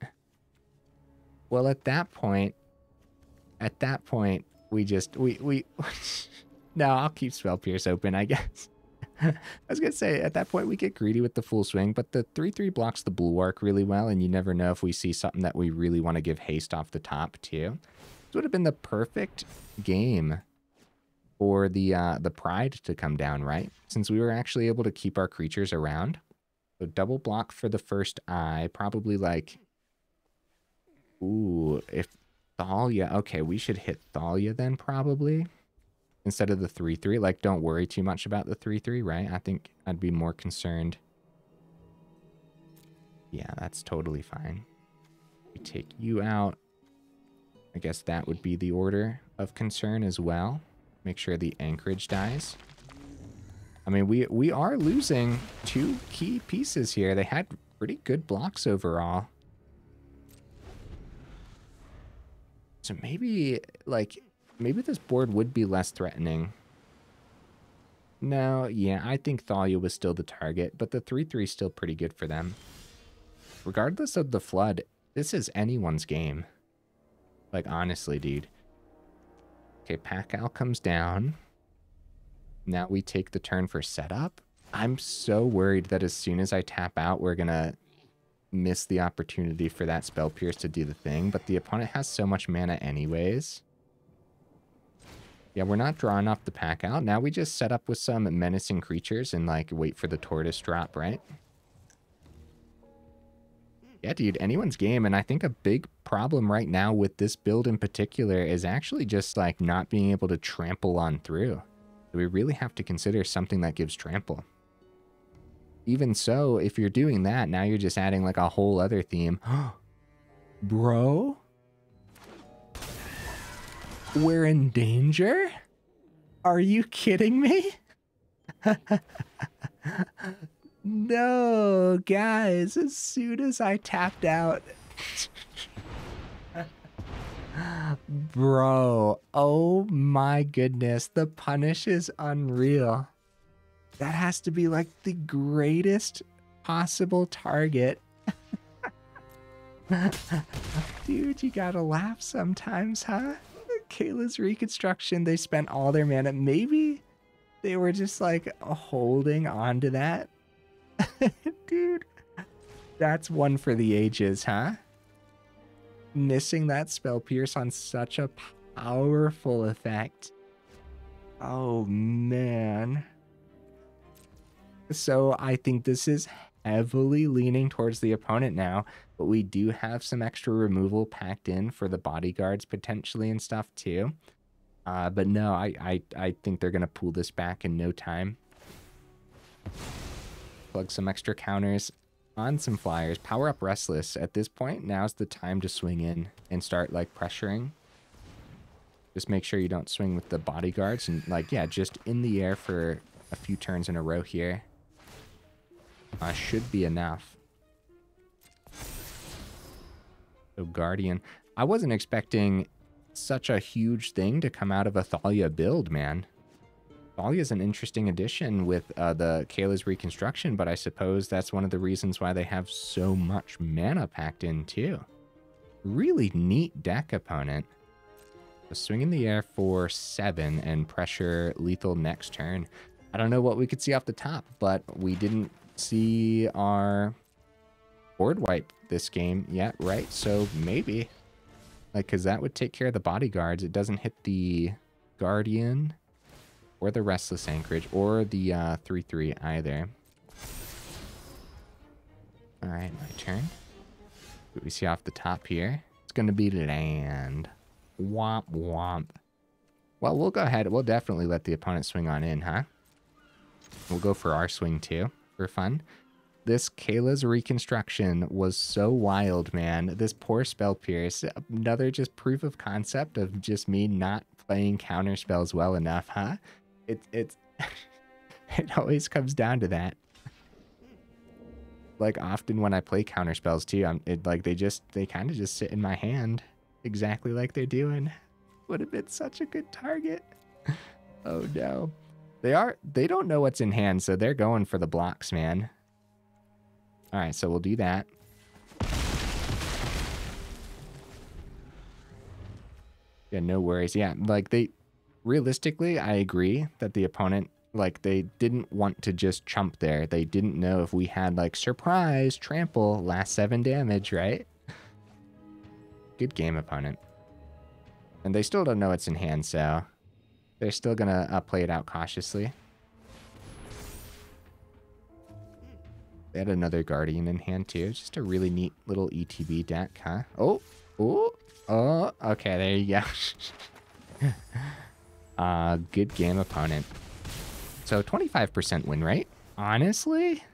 Well, at that point, at that point, We just, we, we, no, I'll keep Spell Pierce open, I guess. I was going to say, at that point, we get greedy with the full swing, but the three three blocks the Bulwark really well, and you never know if we see something that we really want to give haste off the top, too. This would have been the perfect game for the, uh, the Pride to come down, right? Since we were actually able to keep our creatures around. So double block for the first eye, probably like, ooh, if... Thalia, okay, we should hit Thalia then probably instead of the three three. Like, don't worry too much about the three three, right? I think I'd be more concerned. Yeah, that's totally fine. We take you out. I guess that would be the order of concern as well. Make sure the Anchorage dies. I mean, we, we are losing two key pieces here. They had pretty good blocks overall. So maybe, like, maybe this board would be less threatening No, yeah, I think Thalia was still the target, but the three three is still pretty good for them. Regardless of the flood, this is anyone's game. Like, honestly, dude. Okay, Pakal comes down. Now we take the turn for setup. I'm so worried that as soon as I tap out, we're going to miss the opportunity for that Spell Pierce to do the thing, but the opponent has so much mana anyways. Yeah, we're not drawing off the pack out. Now we just set up with some menacing creatures and, like, wait for the tortoise drop, right? Yeah, dude, anyone's game. And I think a big problem right now with this build in particular is actually just, like, not being able to trample on through. We really have to consider something that gives trample. Even so, if you're doing that, now you're just adding, like, a whole other theme. Bro? We're in danger? Are you kidding me? No, guys, as soon as I tapped out. Bro, oh my goodness, the punish is unreal. That has to be like the greatest possible target. Dude, you gotta laugh sometimes, huh? Kayla's Reconstruction, they spent all their mana. Maybe they were just like holding on to that. Dude, that's one for the ages, huh? Missing that Spell Pierce on such a powerful effect. Oh, man. So I think this is heavily leaning towards the opponent now, but we do have some extra removal packed in for the bodyguards potentially and stuff too. Uh, but no, I, I, I think they're going to pull this back in no time. Plug some extra counters on some flyers. Power up Restless. At this point, now's the time to swing in and start, like, pressuring. Just make sure you don't swing with the bodyguards and, like, yeah, just in the air for a few turns in a row here. Uh, should be enough. So Guardian. I wasn't expecting such a huge thing to come out of a Thalia build, man. Thalia is an interesting addition with uh, the Kayla's Reconstruction, but I suppose that's one of the reasons why they have so much mana packed in too. Really neat deck, opponent. So swing in the air for seven and pressure lethal next turn. I don't know what we could see off the top, but we didn't see our board wipe this game yet, right? So maybe, like, because that would take care of the bodyguards. It doesn't hit the Guardian or the Restless Anchorage, or the three three uh, either. All right, my turn. What we see off the top here, it's going to be land. Womp womp. Well, we'll go ahead. We'll definitely let the opponent swing on in, huh? We'll go for our swing, too, for fun. This Kayla's Reconstruction was so wild, man. This poor Spell Pierce. Another just proof of concept of just me not playing counter spells well enough, huh? It, it's, it always comes down to that. Like, often when I play counter spells too, I'm it, like they just they kind of just sit in my hand, exactly like they're doing. Would have been such a good target. Oh no, they are they don't know what's in hand, so they're going for the blocks, man. All right, so we'll do that. Yeah, no worries. Yeah, like they. Realistically, I agree that the opponent, like, they didn't want to just chump there. They didn't know if we had, like, surprise, trample, last seven damage, right? Good game, opponent. And they still don't know it's in hand, so they're still going to uh, play it out cautiously. They had another Guardian in hand, too. It's just a really neat little E T B deck, huh? Oh, oh, oh, okay, there you go. Uh, good game, opponent. So twenty-five percent win rate. Honestly,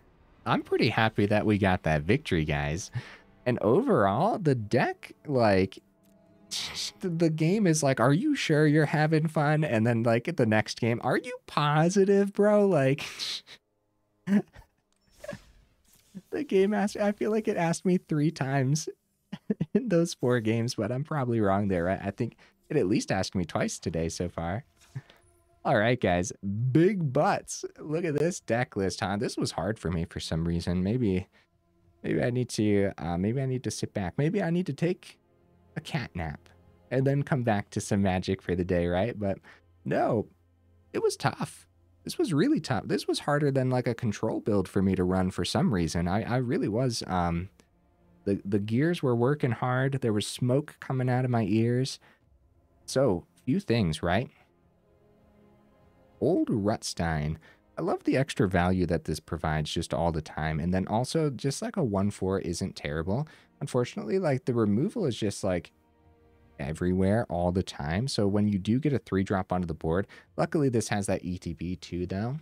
I'm pretty happy that we got that victory, guys. And overall, the deck, like, the game is like, are you sure you're having fun? And then, like, at the next game, are you positive, bro? Like, the game asked, I feel like it asked me three times in those four games, but I'm probably wrong there, right? I think... it at least asked me twice today so far. All right, guys, big butts. Look at this deck list, huh? This was hard for me for some reason. Maybe, maybe I need to, uh, maybe I need to sit back. Maybe I need to take a cat nap and then come back to some magic for the day, right? But no, it was tough. This was really tough. This was harder than like a control build for me to run for some reason. I, I really was. Um, the the gears were working hard. There was smoke coming out of my ears. So few things, right? Old Rutstein. I love the extra value that this provides just all the time. And then also just like a one four isn't terrible. Unfortunately, like the removal is just like everywhere all the time. So when you do get a three drop onto the board, luckily this has that E T B too though.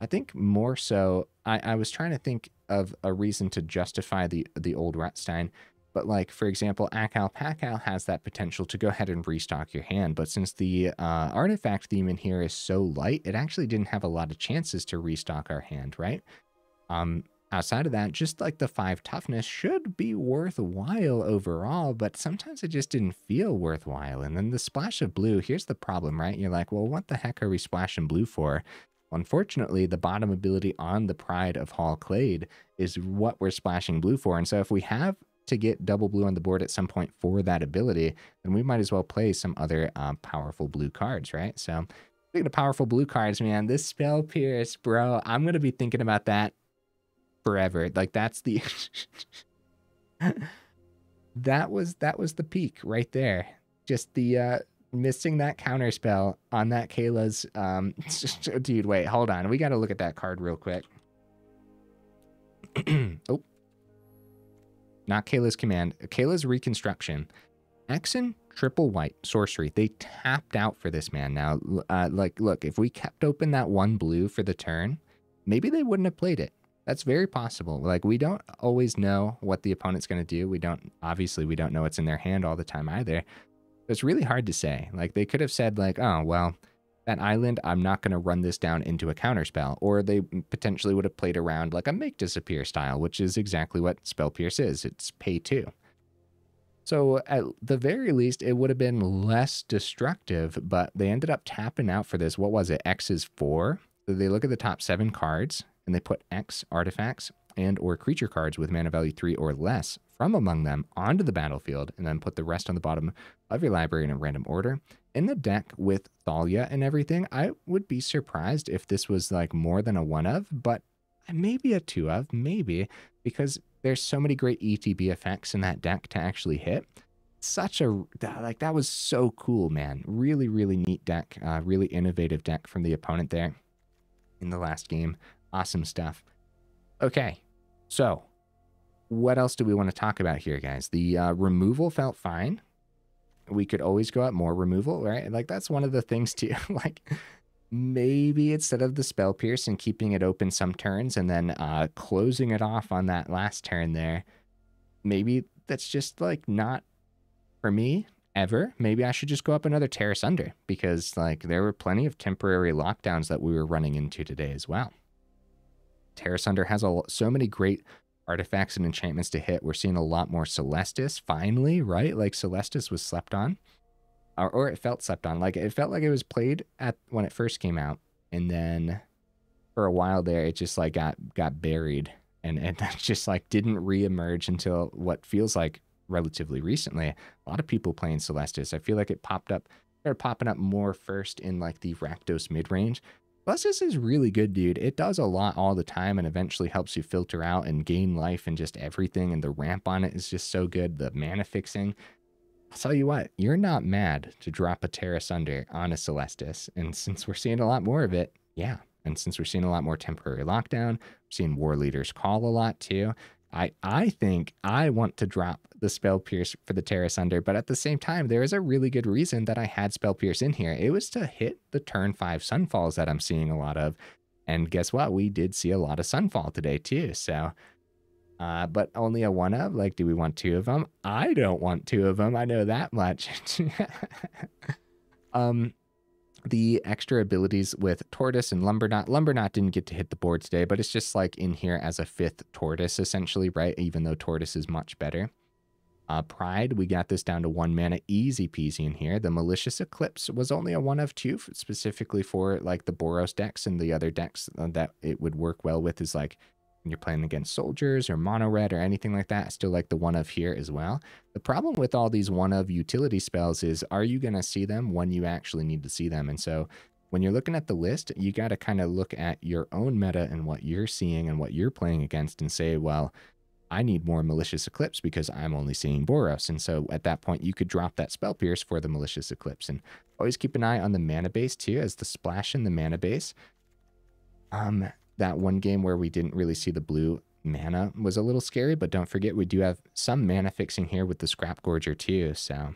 I think more so, I, I was trying to think of a reason to justify the, the Old Rutstein. But like, for example, Akal Pakal has that potential to go ahead and restock your hand. But since the uh, artifact theme in here is so light, it actually didn't have a lot of chances to restock our hand, right? Um, outside of that, just like the five toughness should be worthwhile overall, but sometimes it just didn't feel worthwhile. And then the splash of blue, here's the problem, right? You're like, well, what the heck are we splashing blue for? Unfortunately, the bottom ability on the Pride of Hull Clade is what we're splashing blue for. And so if we have to get double blue on the board at some point for that ability, then we might as well play some other um, powerful blue cards, right? So speaking of powerful blue cards, man, this Spell Pierce, bro, I'm going to be thinking about that forever. Like that's the, that was, that was the peak right there. Just the uh, missing that counter spell on that Kayla's, um, dude, wait, hold on. We got to look at that card real quick. Oh. Not Kayla's Command, Kayla's Reconstruction. Exen, triple white, sorcery. They tapped out for this man. Now, uh, like, look, if we kept open that one blue for the turn, maybe they wouldn't have played it. That's very possible. Like, we don't always know what the opponent's going to do. We don't, obviously, we don't know what's in their hand all the time either. It's really hard to say. Like, they could have said, like, oh, well, that island, I'm not going to run this down into a counterspell. Or they potentially would have played around like a Make Disappear style, which is exactly what Spell Pierce is. It's pay two. So at the very least, it would have been less destructive, but they ended up tapping out for this. What was it? X is four. So they look at the top seven cards, and they put X artifacts and or creature cards with mana value three or less from among them onto the battlefield, and then put the rest on the bottom of your library in a random order. In the deck with Thalia and everything, I would be surprised if this was like more than a one of, but maybe a two of, maybe, because there's so many great E T B effects in that deck to actually hit. Such a, like, that was so cool, man. Really, really neat deck, uh, really innovative deck from the opponent there in the last game. Awesome stuff. Okay, so what else do we want to talk about here, guys? The uh, removal felt fine. We could always go at more removal, right? Like, that's one of the things too. Like, maybe instead of the Spell Pierce and keeping it open some turns and then uh, closing it off on that last turn there, maybe that's just, like, not for me ever. Maybe I should just go up another Tear Asunder, because, like, there were plenty of temporary lockdowns that we were running into today as well. Tear Asunder has a, so many great artifacts and enchantments to hit. We're seeing a lot more Celestis finally, right? Like, Celestis was slept on, or, or it felt slept on. Like, it felt like it was played at when it first came out, and then for a while there it just like got got buried and and just like didn't reemerge until what feels like relatively recently. A lot of people playing Celestis. I feel like it popped up, started popping up more first in like the Rakdos mid range. Plus, this is really good, dude. It does a lot all the time and eventually helps you filter out and gain life and just everything. And the ramp on it is just so good. The mana fixing. I'll tell you what, you're not mad to drop a Tear Asunder on a Celestis. And since we're seeing a lot more of it, yeah. And since we're seeing a lot more temporary lockdown, we're seeing war leaders call a lot too. I, I think I want to drop the Spell Pierce for the Tear Asunder, but at the same time, there is a really good reason that I had Spell Pierce in here. It was to hit the turn five Sunfalls that I'm seeing a lot of. And guess what? We did see a lot of Sunfall today too. So, uh, but only a one of, like, do we want two of them? I don't want two of them. I know that much. um, The extra abilities with Tortoise and Lumbernaut. Lumbernaut didn't get to hit the board today, but it's just like in here as a fifth Tortoise, essentially, right? Even though Tortoise is much better. Uh, Pride, we got this down to one mana, easy peasy in here. The Malicious Eclipse was only a one of two, specifically for like the Boros decks, and the other decks that it would work well with is like when you're playing against soldiers or mono red or anything like that. I still like the one of here as well. The problem with all these one of utility spells is, are you going to see them when you actually need to see them? And so when you're looking at the list, you got to kind of look at your own meta and what you're seeing and what you're playing against and say, well, I need more Malicious Eclipse because I'm only seeing Boros. And so at that point, you could drop that Spell Pierce for the Malicious Eclipse. And always keep an eye on the mana base too, as the splash in the mana base. Um, that one game where we didn't really see the blue mana was a little scary, but don't forget we do have some mana fixing here with the Scrap Gorger too, so...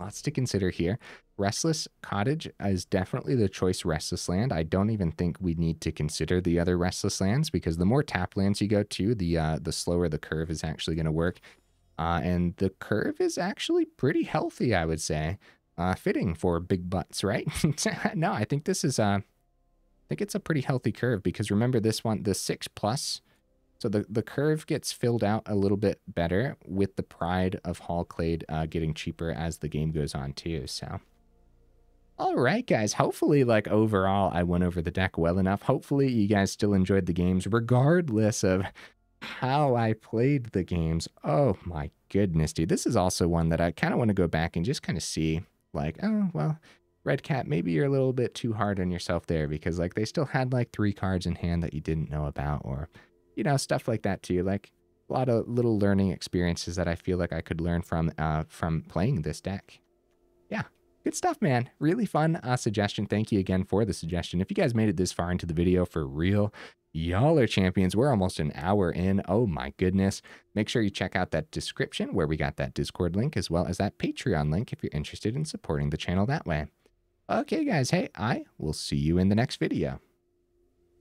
lots to consider here. Restless Cottage is definitely the choice Restless Land. I don't even think we need to consider the other Restless Lands, because the more tap lands you go to, the uh, the slower the curve is actually going to work. Uh, and the curve is actually pretty healthy, I would say. Uh, fitting for big butts, right? No, I think this is uh, I think it's a pretty healthy curve, because remember this one, the six plus. So the, the curve gets filled out a little bit better with the Pride of Hull Clade uh, getting cheaper as the game goes on too. So, all right, guys. Hopefully, like overall, I went over the deck well enough. Hopefully, you guys still enjoyed the games, regardless of how I played the games. Oh my goodness, dude! This is also one that I kind of want to go back and just kind of see, like, oh well, Red Cat, maybe you're a little bit too hard on yourself there, because like they still had like three cards in hand that you didn't know about, or you know, stuff like that too. Like a lot of little learning experiences that I feel like I could learn from uh, from playing this deck. Yeah, good stuff, man. Really fun uh, suggestion. Thank you again for the suggestion. If you guys made it this far into the video, for real, y'all are champions. We're almost an hour in. Oh my goodness. Make sure you check out that description where we got that Discord link, as well as that Patreon link if you're interested in supporting the channel that way. Okay, guys. Hey, I will see you in the next video.